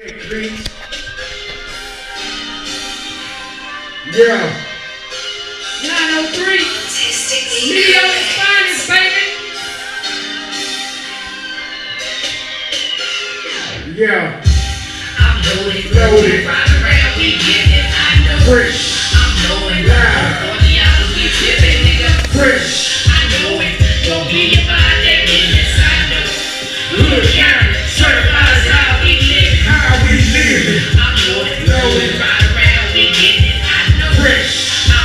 Yeah. 903. Video is finest, baby. Yeah. I'm loaded. Loaded. Ride around, we get it. I know. Fresh. I'm going live. 40 hours, we give it, nigga. Fresh. I know it. Don't be about that business. I know. Look, yeah. Certified is how we live. How we live. I'm loaded. Loaded. Ride around, we get it. I know. Fresh. I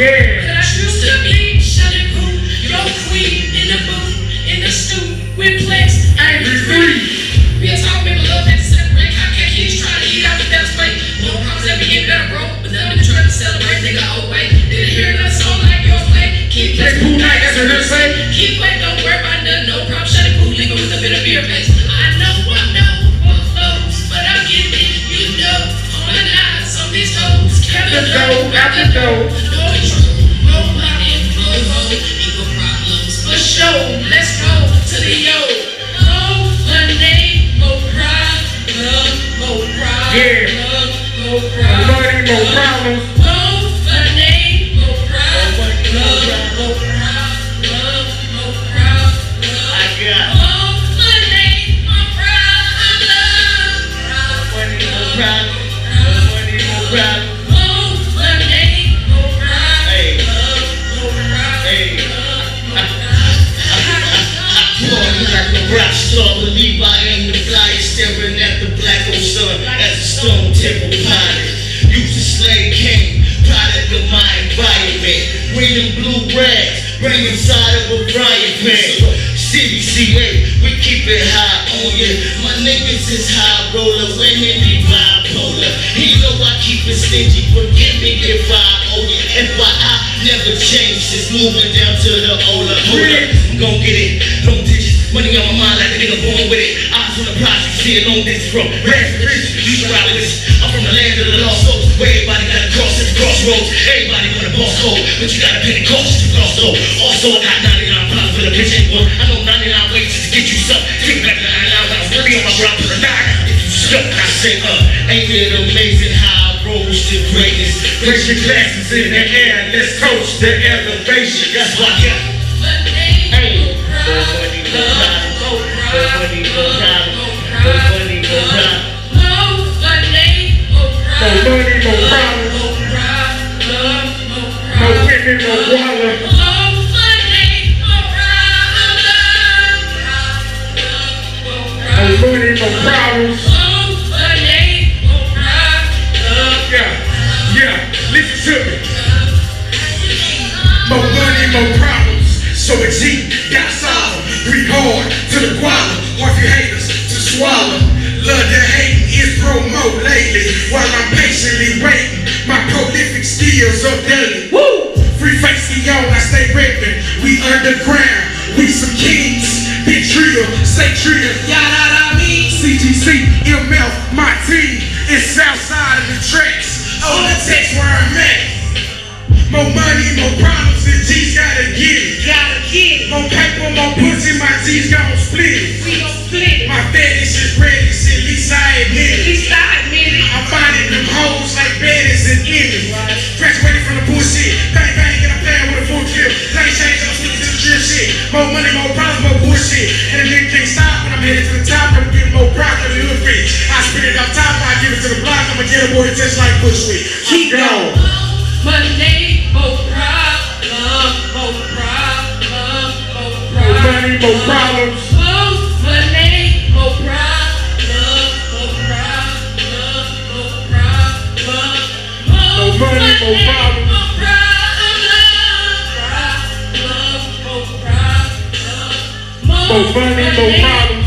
Yeah. Cause I used to be shutting poop, your queen in the boot, in the stoop, with plaques, I ain't free. We are talking about love and celebrate. How can kids try to eat out the best way? More problems that we get better, bro. But them to try to celebrate, nigga, old way. Didn't hear another song like your play. Keep playing poop night, that's what I'm saying. Keep playing, don't worry about nothing, no problem. Shutting poop, leave it with a bit of beer face. I know I know what flows, but I'm getting it, you know. On the eyes on these toes, can't go out the door. Let's go to the yo. Oh, my name, go cry, love, go cry, yeah. Love, go cry, love, go cry. Oh, my name, go cry, love, go cry, love, go cry, love. I got. Oh, my name, go cry, I love. My name, go cry, my name, go cry. Oh, my name, go cry, love, go cry. Rockstar, believe I am the fly, staring at the black old sun as a stone temple pilot. Used to slave king, product of my environment. Reading blue rags, rain inside of a frying pan. CBCA, we keep it high on ya. My niggas is high roller, women be bipolar. He know I keep it stingy, forgive me if I owe ya. FYI, never change since moving down to the Ola. Hold up, I'm gon' get it, don't ditch. Money on my mind like a nigga born with it. I was on the project, see a long distance from Rats and Riches, you survivalists. I'm from the land of the lost souls, where everybody gotta cross at the crossroads. Everybody wanna boss code, but you gotta pay the cost, you lost though. Also, I got 99 problems for the bitch ain't one. I know 99 ways to get you sucked. Take back the 99 when I was really on my ground for the 9. If you stuck, I say up. Ain't it amazing how I rose to greatness? Raise your glasses in the air, let's coach the elevation. That's why I got. Listen to me. More money, more problems. So it's he got solid. Breathe hard to the guava. Hard for haters to swallow. Love to hate is promo lately. While I'm patiently waiting, my prolific skills are daily. Woo! Free facing y'all, I stay ripping. We underground. We some kings. Big trio, say trio. Y'all know what I mean? CGC, ML, my team. It's outside of the tracks. On the text where I'm at. More money, more problems, and G's gotta get it. Gotta get it. More paper, more pussy, my G's gon' split it. We gon' split it. My fetish is reddish, at least I admit it. At least I admit it. I'm finding them hoes like baddies and image. Graduated from the bullshit. Bang bang, and I'm playing with a full clip. Lane change, I'm sticking to the drip shit. More money, more problems, more bullshit. And a nigga can't stop when I'm headed to the top. I'm getting more broccoli than the bitch. I spit it off top, I give it to the block. I'ma get awarded just like Bushwick. Keep going. My name, more problems, more problems, more problems. My name, more problems. My name, more problems, more problems, more problems. My name, more problems. More money, more problems.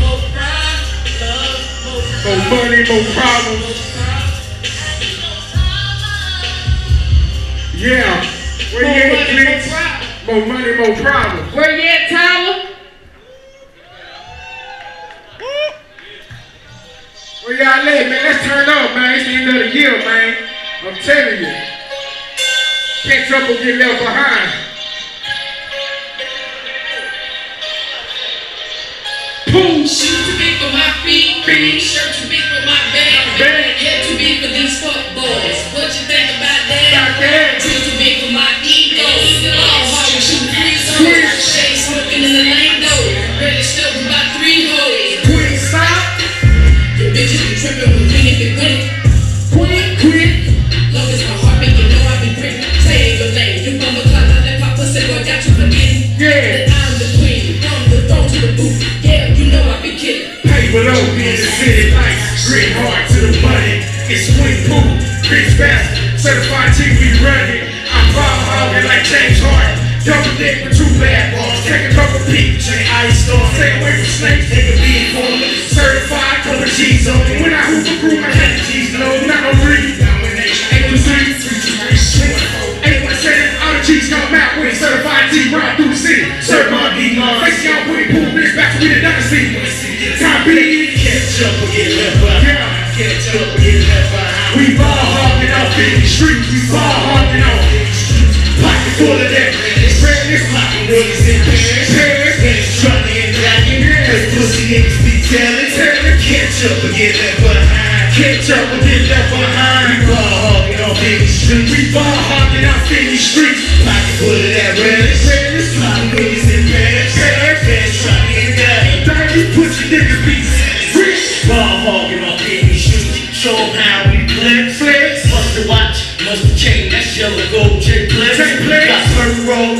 More money, more problems. Yeah. Where you at, Clicks? More money, more problems. Where you at, Tyler? Where y'all at, man? Let's turn up, man. It's the end of the year, man. I'm telling you. Catch up or get left behind. Shoes too big for my feet, shirt too big for my bag, hair too big for these fuck boys. What you think about that? Too big for my ego. All hard and shooting threes on it. Shade smoking in the lane though. Ready stuck with my three hoes. Quick stop. The bitches be tripping with me if it went. Quick. Long as my heart make it know I've been pretty. Say your name, you mama clock out that papa said boy got you for me. Yeah. I'm the queen, I'm the throne to the booth. Paper low in the city lights, grit hard to the money. It's swing pool, bitch fast, so dick with two bad balls, taking up a peak, chain ice on. Stay away from snakes, they can be informed. Certified, cover G's on. When I hoop a crew, my head G's low. Not no breathe, domination. Ain't no sleep, ain't what saying. All the G's come out with certified G, ride through the city. Certified D, mom. Face y'all with it, pull bitch back with another seat. Time big, catch up or get left behind. Catch up or get left behind. We ball hopping out in the streets, we ball hopping out in the streets. Pocket full of that. Pocket niggas in Paris, niggas struggling and lacking, cause pussy niggas be telling. Catch up or get left behind, catch up or get left behind. We ball hogging off in these streets, we ball hogging off in these streets. Pocket full of that relish, pocket niggas in Paris, niggas struggling and lacking, these pussy niggas be rich. Ball hogging off in these streets, show 'em how we flex. Must have watch, must have chain, that's yellow gold check blitz. Got certain roll.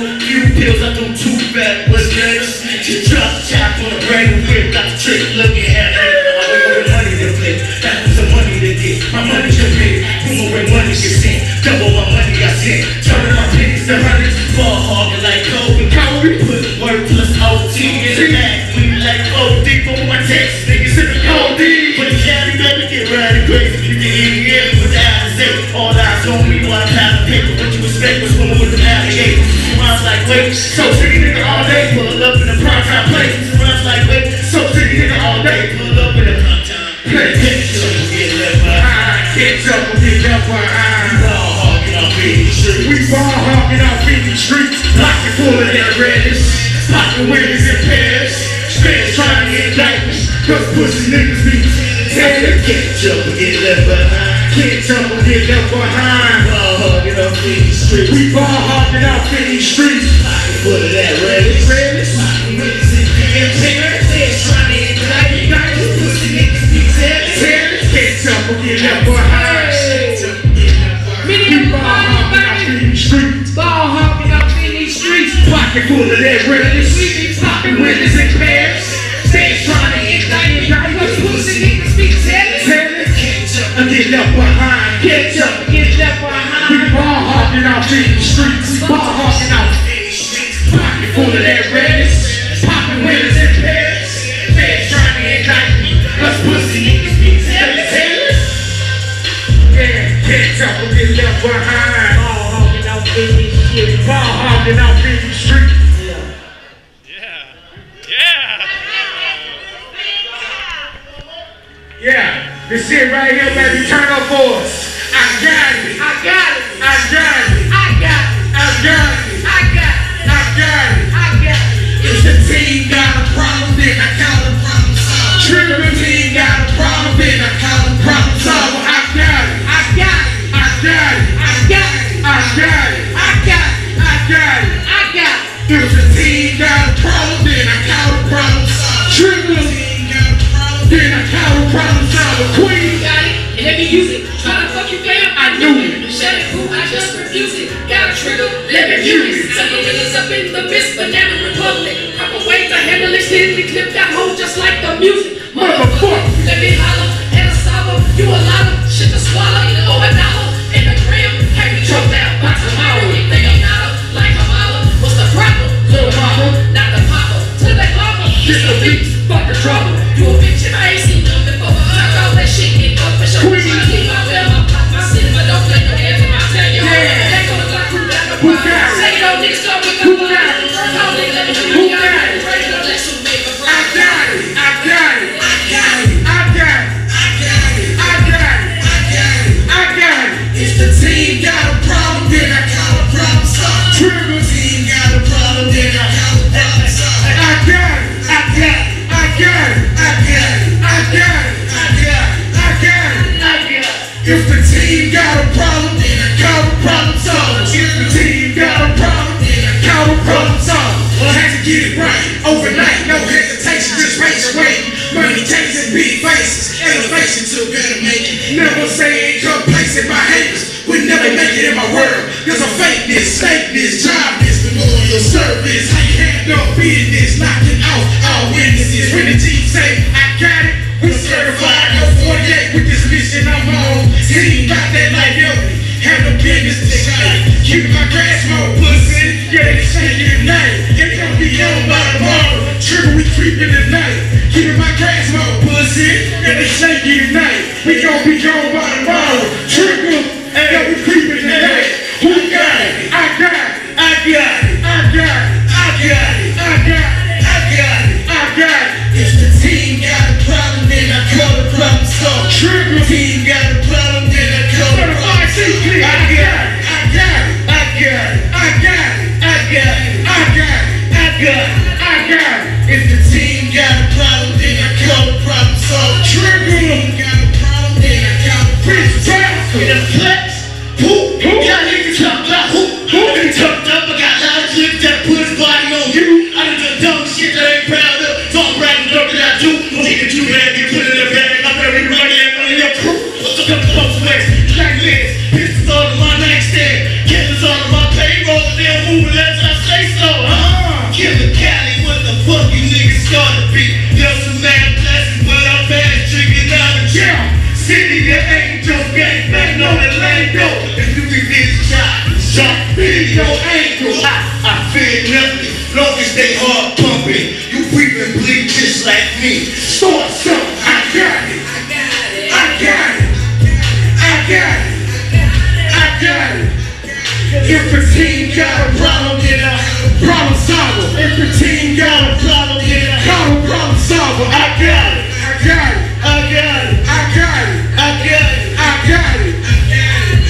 Pills, I do too fat, what's next? She dropped chop on a brand new whip, got the trick, look at half. I'm with money to flip, that was the money to get. My money's to big, boom where money gets in. Double my money I sent, turning my pennies to hundreds. Ball hogging like Kobe, Cowrie, put work plus OT in the back. We like OD for my text, niggas in the cold D. But the county better get riding crazy, you can eat it in with the eyes in. All eyes on me while I pile of paper, what you expect was woman with the alligators. Like wait, so city nigga all day, pull up in a prime time play. Runs like wait, so city nigga all day, pull up in a prime time play. Catch up and get left behind, catch up and get left behind. We ball hogging off in these streets, we ball hogging off in these streets. Pocket full of that redness, pocket winners and pairs. Spans trying to get diapers, cause pussy niggas be telling. Catch up and get left behind, catch up and get left behind. Ball hogging off in these streets, we ball hogging off in these streets. What is that, Reddish? Reddish? Pocket niggas in Paris, Paris, trying to hit the night. You pussy niggas be telling. Paris, catch up or get left behind. Catch up or get left behind. We ball hopping out in these streets. Ball hopping out in these streets. Pocket full of that Reddish. We be popping niggas in Paris. Paris, trying to hit the night. You pussy niggas be telling. Paris, catch up or get left behind. Catch up or get left behind. We ball hopping out in these streets. Ball hopping out. Full of that redness, poppin' winners and pairs. Feds trying to get like us pussy niggas be telling. Yeah, catch up or get left behind. Ball hogging out in these streets, ball hogging out in these streets. Yeah. Yeah. Yeah, this shit right here, baby, turn up for us. I got it, I got it, I got it, I got it, I got it, I got it, I got it. If the team got a problem, then I call them problem solver. Trigger team got a problem, then I call them problem solver. I got it, I got it, I got it, I got it, I got it, I got it, I got it, I got it. If the team got a problem, then I call them problem solver. Trigger team got a problem, then I call them problem solver. Queen got it, and let me use it. Try to fuck you down, I knew it. Shut it, boo, I just refuse it. Got a trigger, let me use it. Suck the wheels up in the mist, but now we clip that hoe just like the music. Motherfucker, let me holler and a sorrow. You a lot of shit to swallow. Over an hour in the crib, can't be choked out by tomorrow. They ain't not up like a mama. What's the problem? Little mama, not the papa. Till that mama, get the beat, fuck the trouble. You a bitch if I ain't seen nothing before. I call that shit get up for sure. Trying to keep my will, my pop, my sin, but don't let your hands in my tail. You're back on the block, who got the problem? Say no niggas don't with the problem. If the team got a problem, then I call the problem solver. If the team got a problem, then I call the problem solver. Well, I had to get it right overnight, no hesitation, just race waiting. Money chasing, big faces, elevation too good to make it. Never say it complacent, my haters would never make it in my world. There's a fakeness, fakeness, jobless, the more your service. How you handle business, knocking out all witnesses. When the team say, I got it, we certified, no 48 with this mission I'm on. Team got that like yo, have no business to shine. Keep my cash mode, pussy. Yeah, this shit, you know. creeping at night. Keeping my gas mode, pussy. And they shaking at night. We gon' be gone by tomorrow. Trickle, and yeah, we creeping at night. Who got it? I got it. I got it. I got it. I got it. I got it. I got it. I got it. If the team got a problem, then I call the problem solved. Trickle. Team got a problem, then I call the problem solved. I got it. I got it. I got it. I got it. I got it. I got it. I got it. I got it. If the team got a problem, then I call the problem solved. Trigger. If the team got a problem, then I call the bitch down. With a flex, poop. Got niggas chopped up, who been chopped up. I got loud chicks that put his body on you. I done the dumb shit that I ain't proud of. So I'm proud of the dumb that I do. Don't think that you mad, you put it in a bag. I'm every money and money your crew. What's up, come close legs, black legs. Pistols all in my nightstand. Killers all in my payroll, and they're moving as I say so, huh? Killer Cali, what the fuck you niggas started beat? There's some mad blessings, but I'm fast drinking out of jail. City of angels, gang bang on the lingo. If you think this shot, jump in your ankles. I fear nothing, long as they hard pumping. You weep and bleed just like me. Start something, I got it. I got it. I got it. I got it. I got it. If a team got a problem, then I problem solver. If the team got a problem, then I call a problem solver. I got it. I got it. I got it. I got it. I got it. I got it.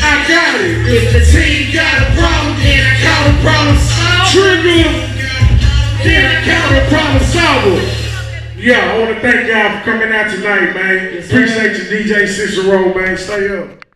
I got it. If the team got a problem, then I call a problem solver. Trigger. Then I call a problem solver. Yeah, I want to thank y'all for coming out tonight, man. Appreciate you, DJ Cicero, man. Stay up.